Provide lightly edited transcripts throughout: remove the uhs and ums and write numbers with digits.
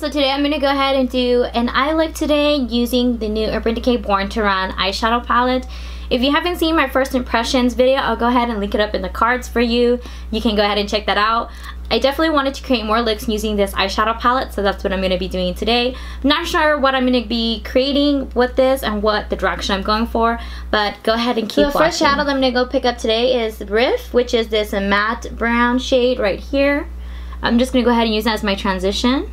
So today I'm going to go ahead and do an eye look today using the new Urban Decay Born to Run eyeshadow palette. If you haven't seen my first impressions video, I'll go ahead and link it up in the cards for you. You can go ahead and check that out. I definitely wanted to create more looks using this eyeshadow palette, so that's what I'm going to be doing today. I'm not sure what I'm going to be creating with this and what the direction I'm going for, but go ahead and keep watching. So the first shadow that I'm going to go pick up today is Riff, which is this matte brown shade right here. I'm just going to go ahead and use that as my transition.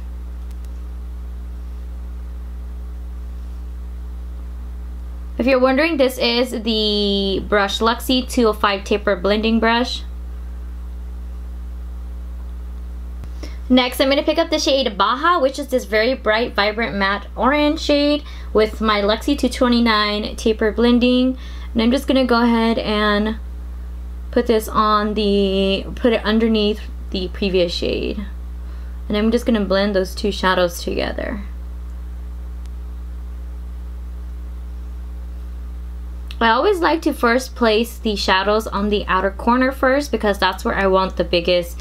If you're wondering, this is the brush Luxie 205 Taper Blending Brush. Next, I'm going to pick up the shade Baja, which is this very bright, vibrant, matte orange shade with my Luxie 229 Taper Blending. And I'm just going to go ahead and put this on the, put it underneath the previous shade. And I'm just going to blend those two shadows together. I always like to first place the shadows on the outer corner first, because that's where I want the biggest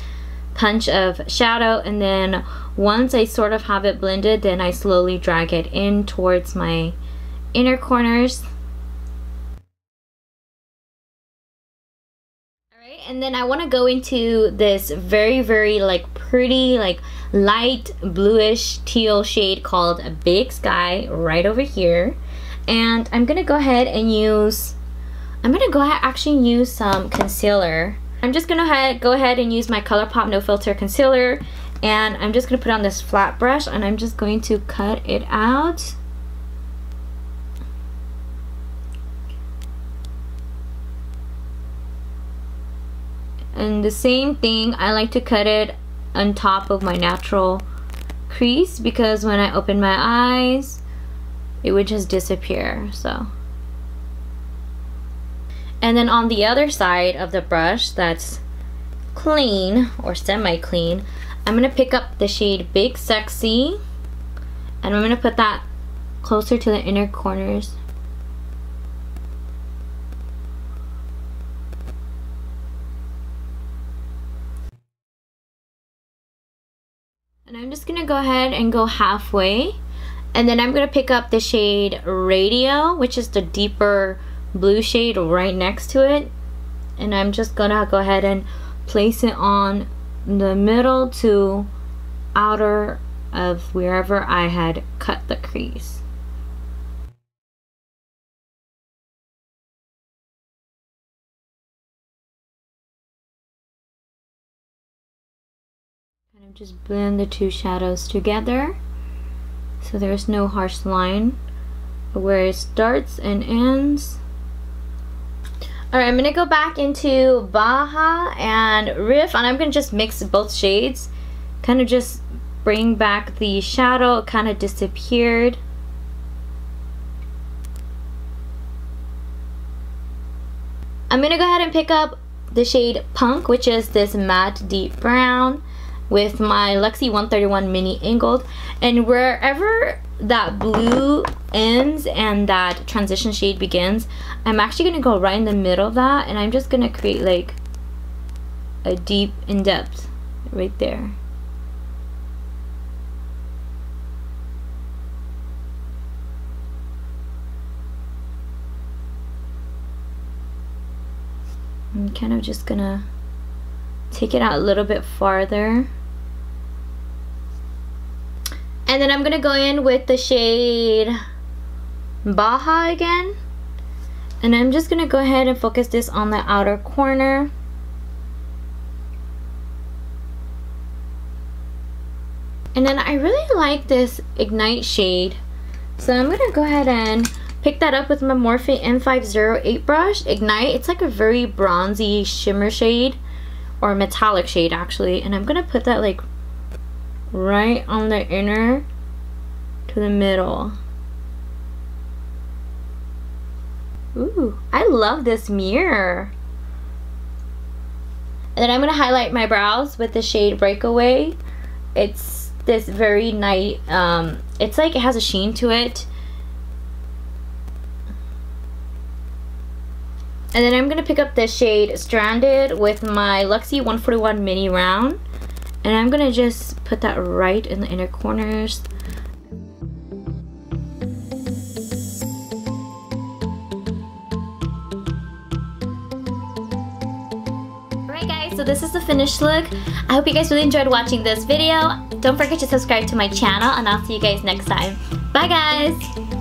punch of shadow, and then once I sort of have it blended, then I slowly drag it in towards my inner corners. Alright, and then I want to go into this very like pretty like light bluish teal shade called Big Sky right over here. And I'm going to go ahead and use, I'm going to go ahead actually use some concealer. I'm just going to go ahead and use my ColourPop No Filter Concealer. And I'm just going to put on this flat brush and I'm just going to cut it out. And the same thing, I like to cut it on top of my natural crease, because when I open my eyes, it would just disappear. So, and then on the other side of the brush that's clean or semi-clean, I'm gonna pick up the shade Big Sexy and I'm gonna put that closer to the inner corners. And I'm just gonna go ahead and go halfway. And then I'm going to pick up the shade Radio, which is the deeper blue shade right next to it. And I'm just going to go ahead and place it on the middle to outer of wherever I had cut the crease. And I'm just blend the two shadows together. So there's no harsh line where it starts and ends. Alright, I'm going to go back into Baja and Riff, and I'm going to just mix both shades. Kind of just bring back the shadow, it kind of disappeared. I'm going to go ahead and pick up the shade Punk, which is this matte deep brown, with my Luxie 131 Mini Angled, and wherever that blue ends and that transition shade begins, I'm actually going to go right in the middle of that, and I'm just going to create like a deep in-depth right there. I'm kind of just going to take it out a little bit farther. And then I'm going to go in with the shade Baja again. And I'm just going to go ahead and focus this on the outer corner. And then I really like this Ignite shade. So I'm going to go ahead and pick that up with my Morphe M508 brush. Ignite, it's like a very bronzy shimmer shade, or metallic shade actually. And I'm going to put that like right on the inner to the middle. Ooh, I love this mirror. And then I'm going to highlight my brows with the shade Breakaway. It's this very nice, it's like it has a sheen to it. And then I'm going to pick up the shade Stranded with my Luxie 141 Mini Round. And I'm gonna just put that right in the inner corners. Alright guys, so this is the finished look. I hope you guys really enjoyed watching this video. Don't forget to subscribe to my channel, and I'll see you guys next time. Bye guys!